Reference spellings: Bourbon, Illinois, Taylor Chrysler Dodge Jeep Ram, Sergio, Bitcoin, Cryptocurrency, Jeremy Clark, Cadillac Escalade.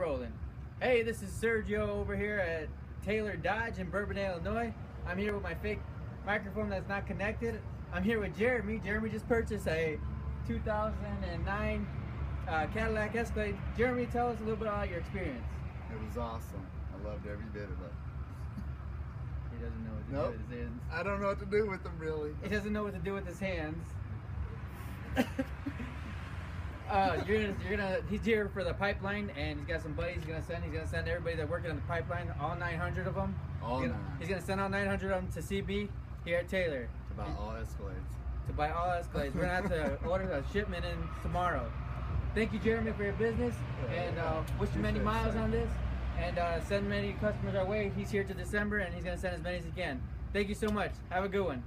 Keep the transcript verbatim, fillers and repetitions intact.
Rolling. Hey, this is Sergio over here at Taylor Dodge in Bourbon, Illinois. I'm here with my fake microphone that's not connected. I'm here with Jeremy. Jeremy just purchased a two thousand nine uh, Cadillac Escalade. Jeremy, tell us a little bit about your experience. It was awesome. I loved every bit of it. He doesn't know what to nope. do with his hands. I don't know what to do with them, really. He doesn't know what to do with his hands. Uh, you're gonna, you're gonna, he's here for the pipeline, and he's got some buddies he's gonna send. He's gonna send everybody that's working on the pipeline, all nine hundred of them. All he's, gonna, he's gonna send all nine hundred of them to C B here at Taylor. To buy all Escalades. To buy all Escalades. We're gonna have to order a shipment in tomorrow. Thank you, Jeremy, for your business, and uh, wish you many miles on this, and uh, send many customers our way. He's here to December, and he's gonna send as many as he can. Thank you so much. Have a good one.